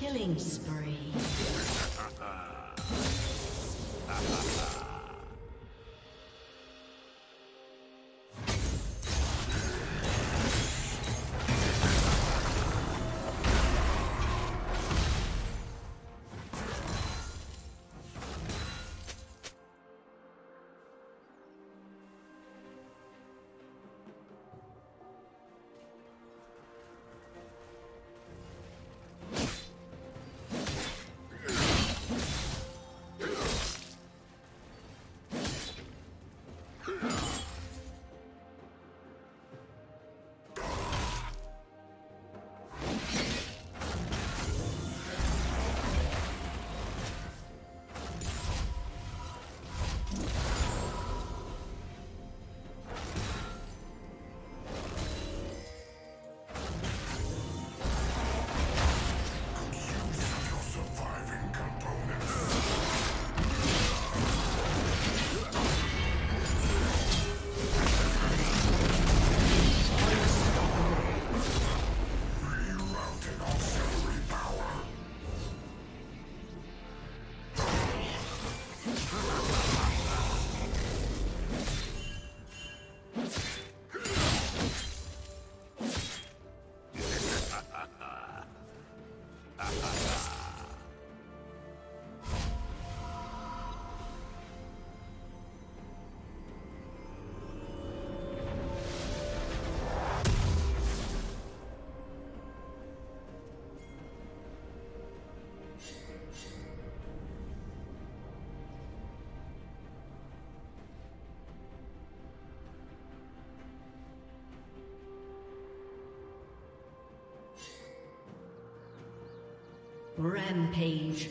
Killing spree. Rampage.